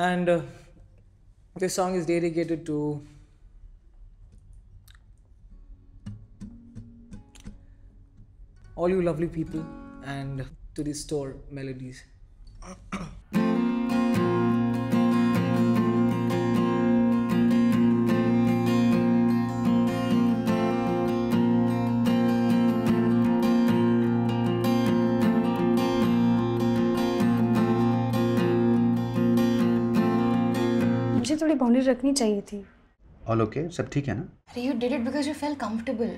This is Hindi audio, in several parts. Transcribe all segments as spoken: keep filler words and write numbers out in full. and uh, this song is dedicated to all you lovely people and to these store melodies. मुझे थोड़ी बाउंड्री रखनी चाहिए थी। All okay? सब ठीक है ना? अरे you did it because you felt comfortable.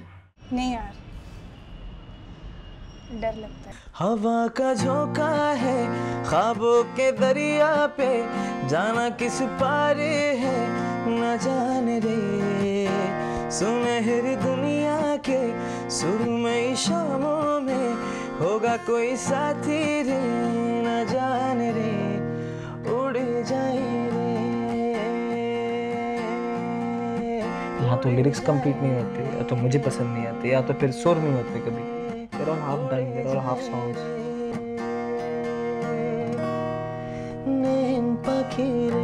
नहीं यार, डर लगता है। हवा का झोंका है, ख्वाबों के दरिया पे, जाना किस पारे है, न जाने रे। सुनहरी दुनिया के सुरमई शामों में होगा कोई साथी रे, न जाने रे, उड़ जाए रे। या तो लिरिक्स कंप्लीट नहीं होते, या तो मुझे पसंद नहीं आते, या तो फिर सुर नहीं होते कभी। They're all half done, they're all half songs.